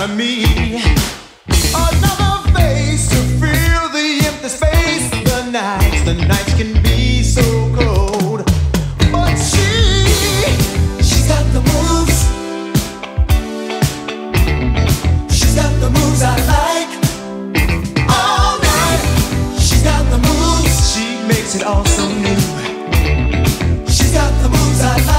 out of me. Another face to fill the empty space. The nights can be so cold, but she's got the moves. She's got the moves I like. All right, she's got the moves. She makes it all so new. She's got the moves I like.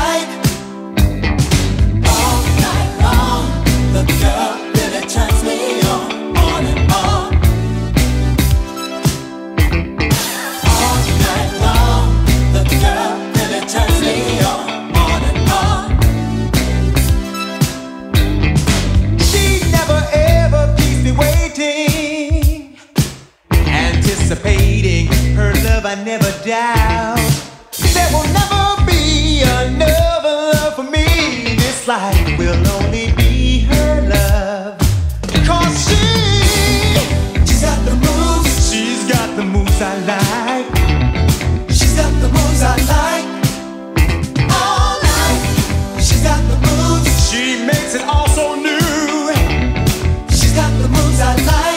Anticipating her love, I never doubt. There will never be another love for me. This life will only be her love. 'Cause she's got the moves. She's got the moves I like. She's got the moves I like. All night. She's got the moves. She makes it all so new. She's got the moves I like.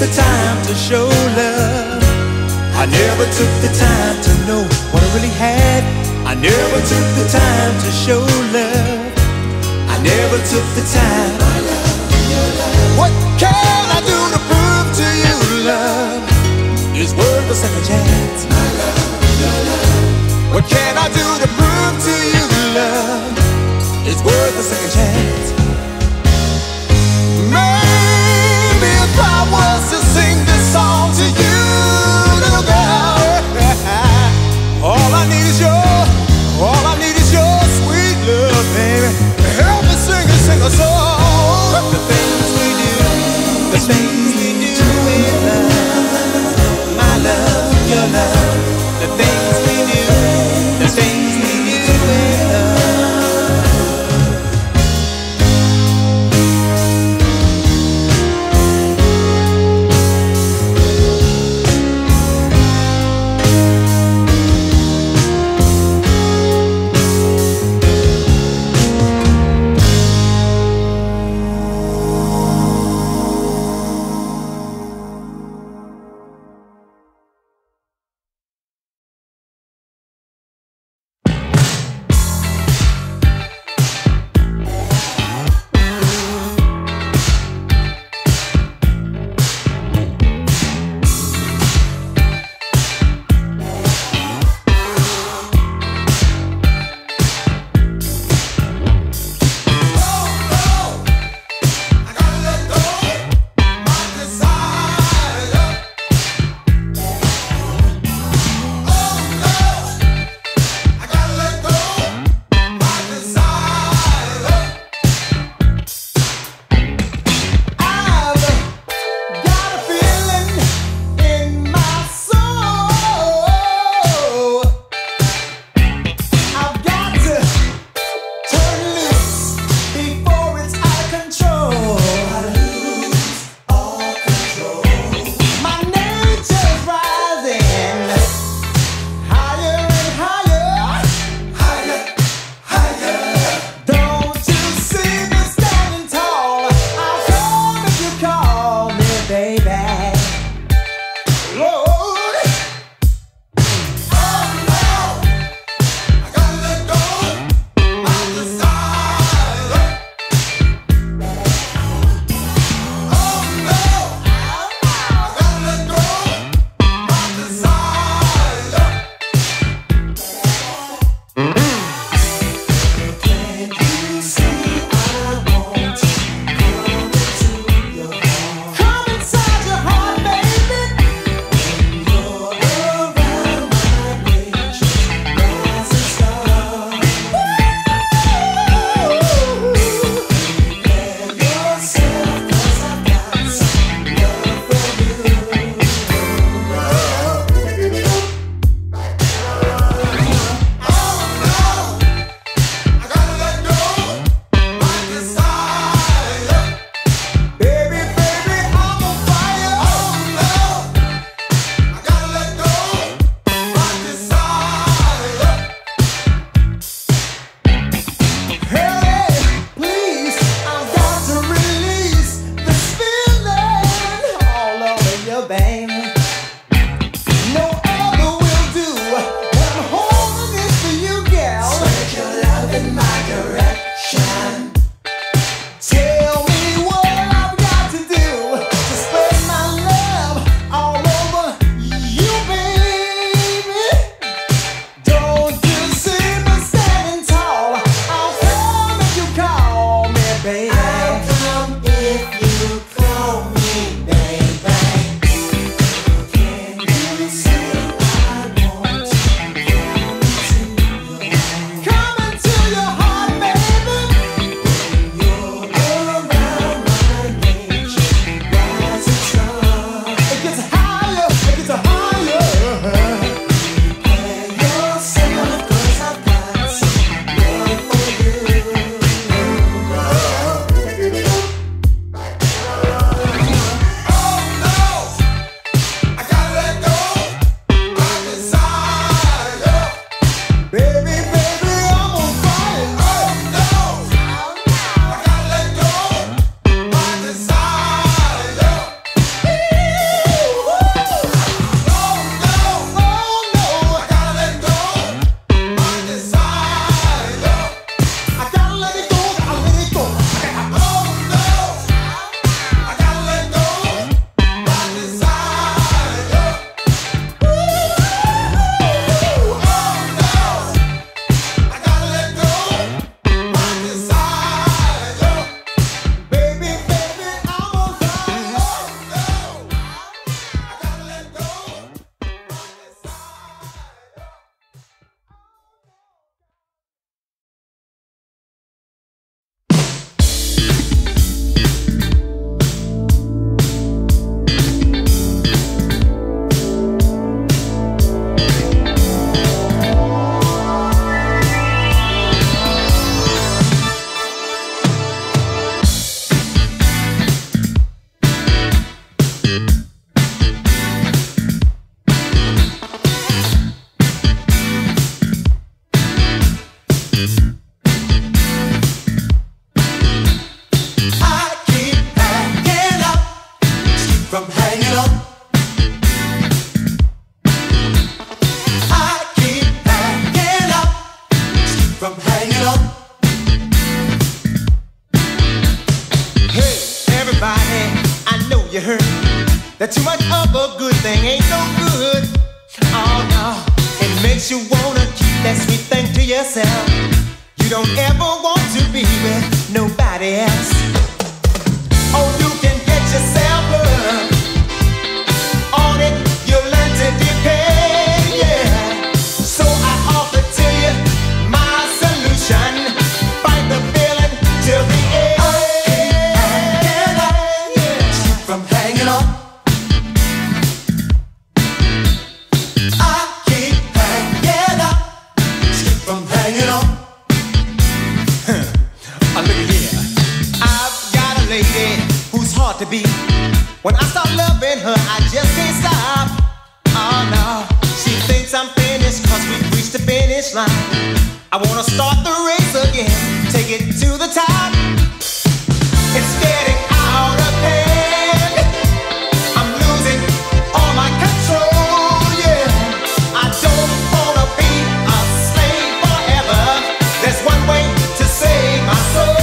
the time to show love. I never took the time to know what I really had. I never took the time to show love. I never took the time. I love your love. What can I do to prove to you love is worth a second chance? I love your love. What can I do to prove to you love is worth a second chance? Maybe if I was to sing this song to you, little girl, all I need is your, all I need is your sweet love, baby. Help me sing a song. But the things we do, the things we do in love, my love, your love. The things we do, the things we do in love. That too much of a good thing ain't no good. Oh no, it makes you wanna keep that sweet thing to yourself. You don't ever want to be with nobody else. Oh, you can get yourself up. On it, you'll learn to depend, yeah. So I offer to you my solution. Fight the feeling till the end. I can't get up, yeah. Keep from hanging on. To be. When I start loving her, I just can't stop. Oh no, she thinks I'm finished, cause we reached the finish line. I wanna start the race again, take it to the top. It's getting out of hand. I'm losing all my control, yeah. I don't wanna be a slave forever. There's one way to save my soul.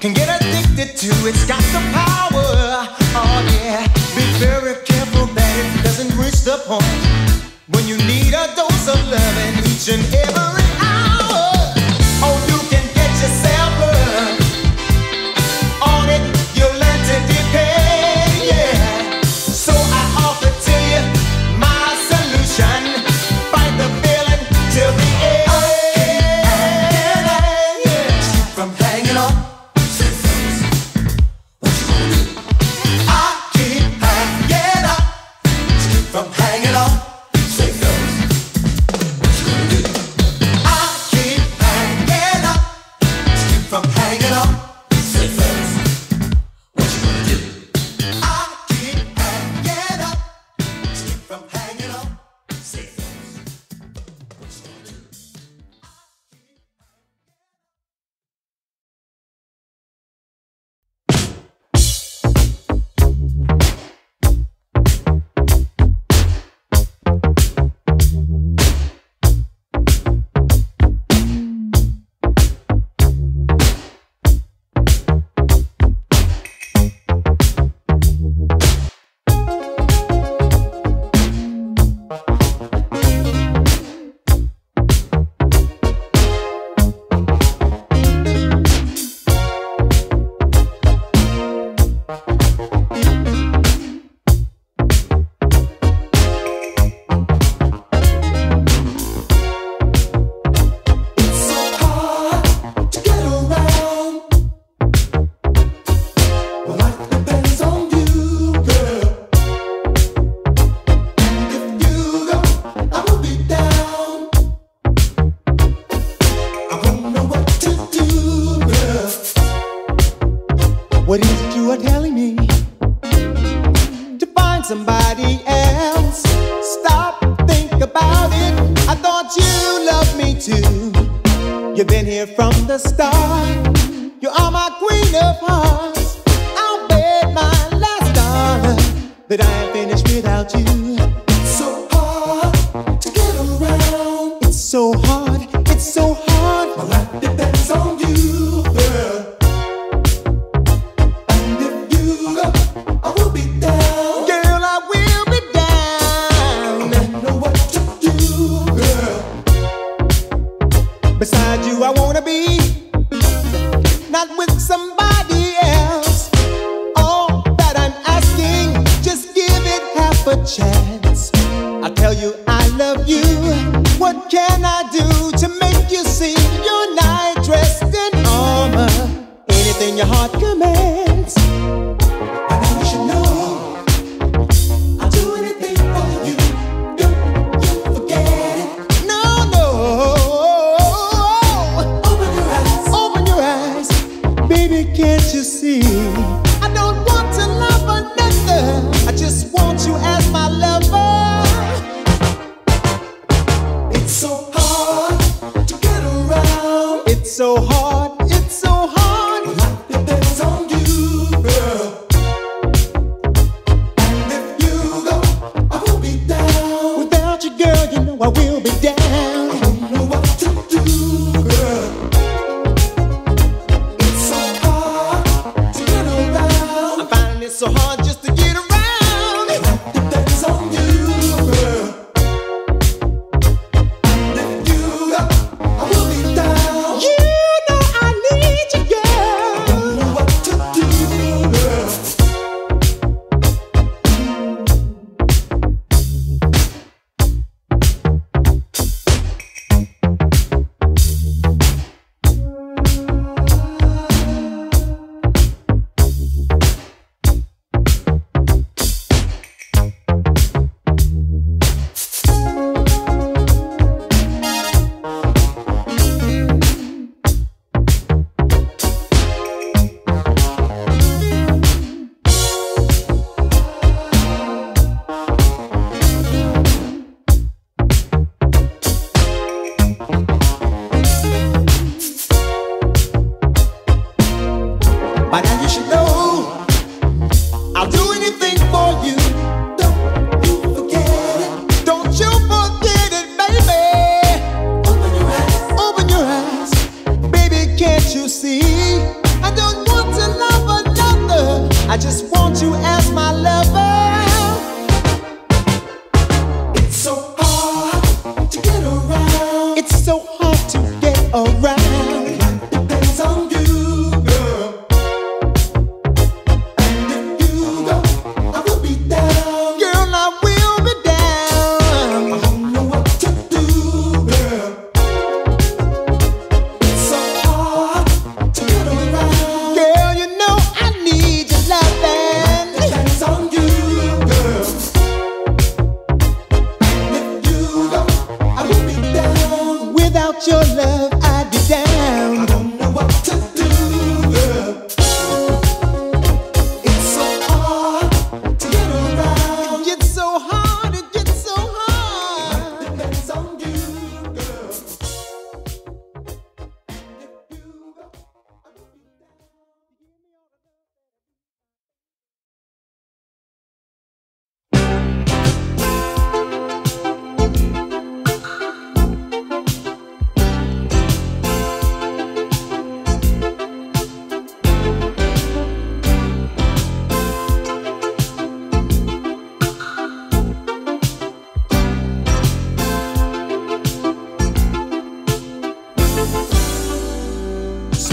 Can get addicted to, it's got some power. Oh yeah, be very careful that it doesn't reach the point when you need a dose of loving each and every hour. Oh, you can get yourself up. On it, you'll learn to depend, yeah. So I offer to you my solution. Fight the feeling till the end. I can't, yeah. Keep from hanging on. From hanging on, say those. What you gonna do? somebody else. Stop, think about it. I thought you loved me too. You've been here from the start. You are my queen of hearts. I'll bet my last dollar that I ain't finished without you. It's so hard to get around. It's so hard, it's so hard. My life depends on you, girl. And if you go, I will be down. Girl, I will be down. I don't know what to do, girl. Beside you I wanna be, not with somebody else. All that I'm asking, just give it half a chance. I tell you I love you. What can I do to make you see you're not dressed in armor? Anything your heart commands. I know you should know I'll do anything for you. Don't you forget it. No, no. Open your eyes. Open your eyes. Baby, can't you see? I don't want to love another. I just want you as my lover. It's so hard to get around. It's so hard. It's so hard. My life depends on you, girl. And if you go, I will be down. Without you, girl, you know I will be down. I don't know what to do, girl. It's so hard to get around. I'm finding it so hard just to get around. My life depends on you, girl. And if you go, I will be down. You know I need you, girl. Don't know what to do, girl. By now you should know I'll do anything for you. Don't you forget it. Don't you forget it, baby. Open your eyes. Open your eyes. Baby, can't you see? I don't want to love another. I just want you as my lover. It's so hard to get around. It's so hard to get around. Your love, I'd be down. I don't know what to do, girl. It's so hard to get around. It gets so hard, it gets so hard. It depends on you, girl.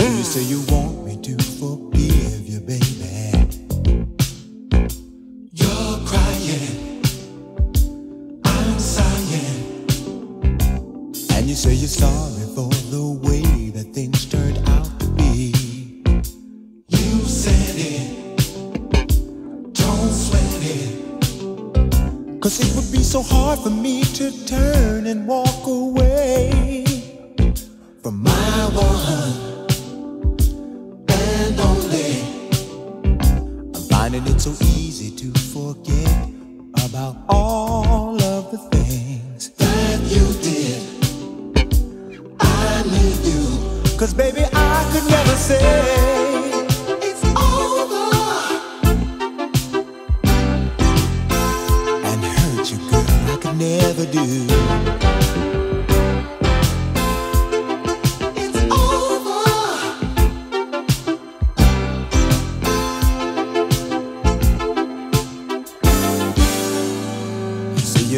You say you want me to forgive you, baby. You're crying, I'm sighing. And you say you're sorry for the way that things turned out to be. You said it, don't sweat it, 'cause it would be so hard for me to turn and walk away from my woman. And it's so easy to forget about all of the things that you did. I need you, 'cause baby, I could never say it's over and hurt you, girl. I could never do.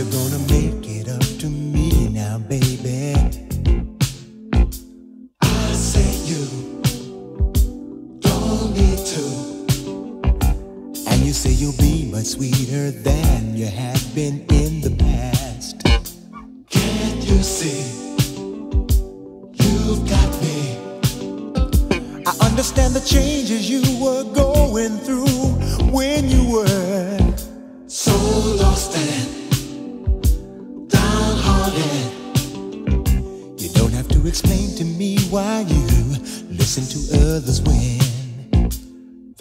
You're gonna make it up to me now, baby. I say you don't need to, and you say you'll be much sweeter than you have been in the past. Can't you see you've got me? I understand the changes you were going through when you were so lost and downhearted. You don't have to explain to me why you listen to others when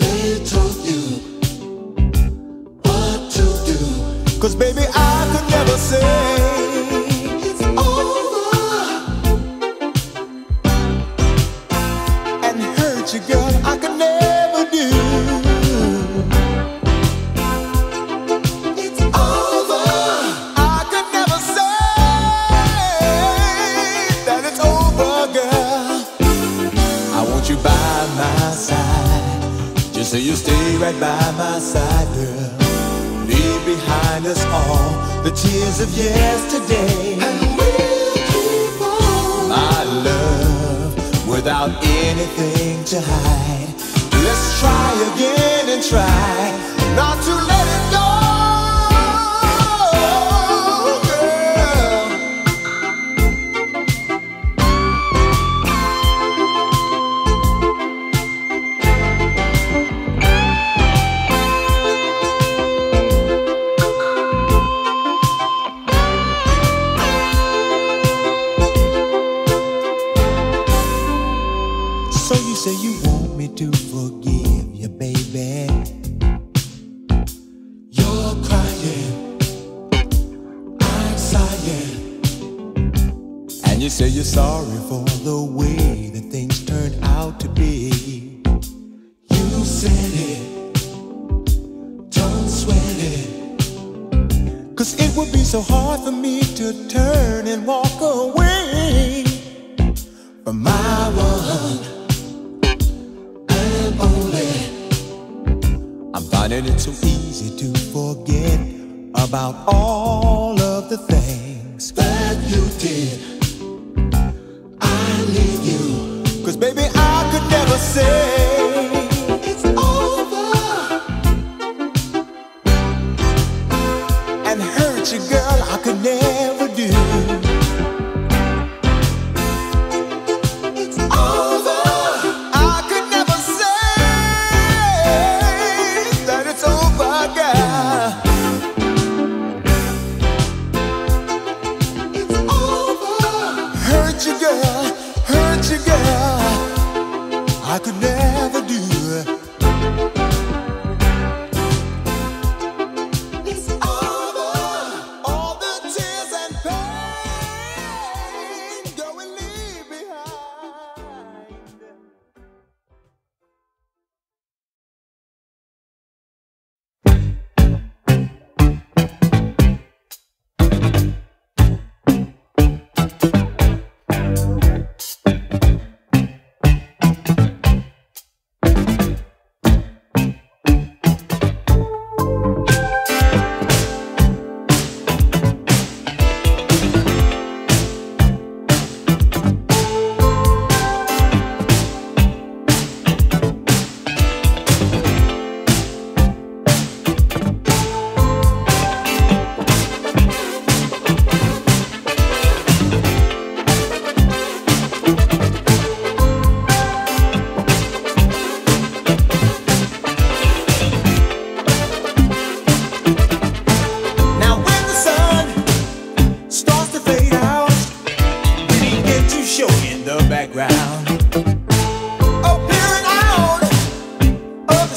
they told you what to do. 'Cause baby, I could never say it's over and hurt you, girl. I could never do. You by my side, just so you stay right by my side, girl. Leave behind us all the tears of yesterday, and we'll keep on, my love, without anything to hide. Let's try again and try not to let it go. So you say you want me to forgive you, baby. You're crying, I'm sighing, and you say you're sorry for the way that things turned out to be. You said it, don't sweat it, 'cause it would be so hard for me to turn and walk away from my one. I'm finding it so easy to forget about all of the things that you did. I need you, 'cause baby, I could never say it's over and hurt you, girl. I could never do. Hurt you, girl, I could never do. It's over. All the tears and pain, go and leave behind.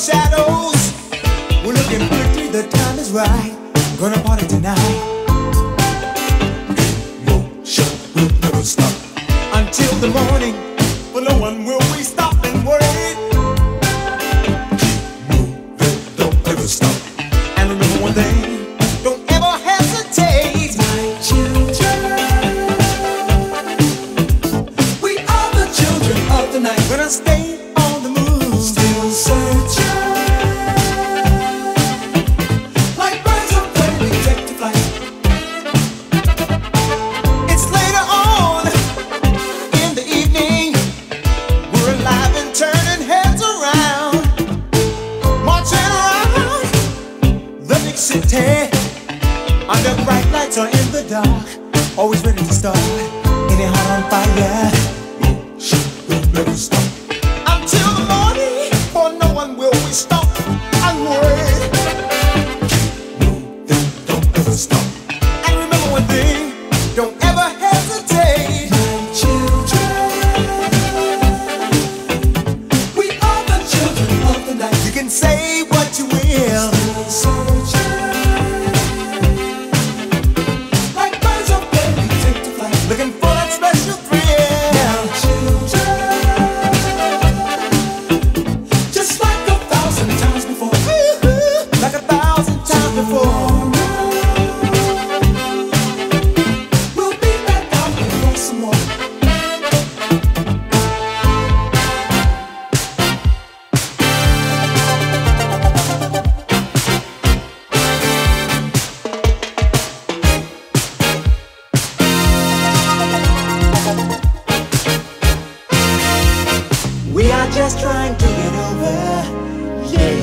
Shadows, we're looking pretty, the time is right. gonna party tonight. Motion will never stop until the morning, for no one will we stop and wait. Keep moving, don't ever stop. And remember one thing, don't ever hesitate. My children, we are the children of the night. Gonna stay on the move, still searching. City. Under bright lights or in the dark, always ready to start. In a heart on fire, motion will never stop until the morning, for no one will we stop and wait. Keep moving, don't ever stop. And remember one thing, don't ever hesitate. My children, we are the children of the night. You can say what you will. We are just trying to get over, yeah,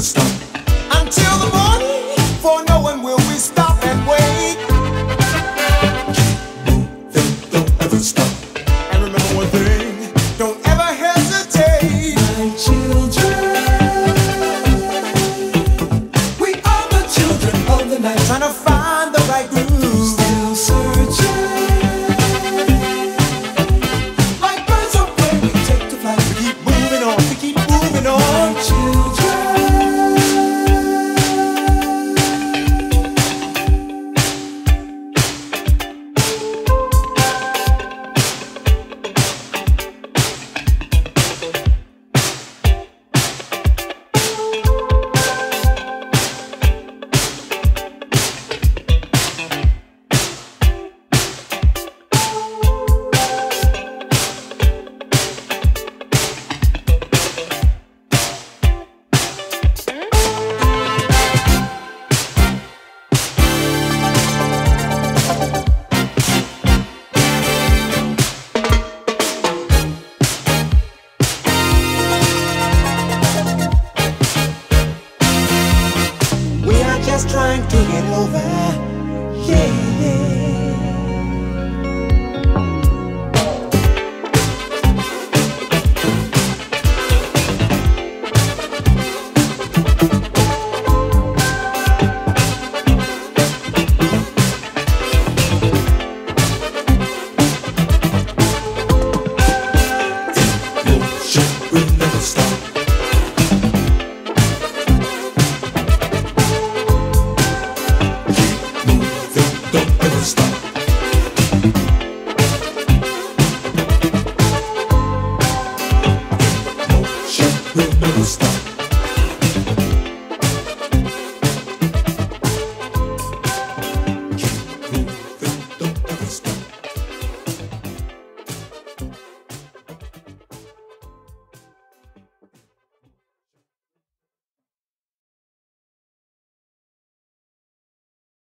stop until the morning, for no one will we stop and wait. Keep moving, don't ever stop. And remember one thing, don't ever hesitate. My children, we are the children of the night. Trying to find the right groove, still searching. Like birds of prey, we take to flight. We keep moving on, we keep moving on. My children, trying to get over, yeah. Stop.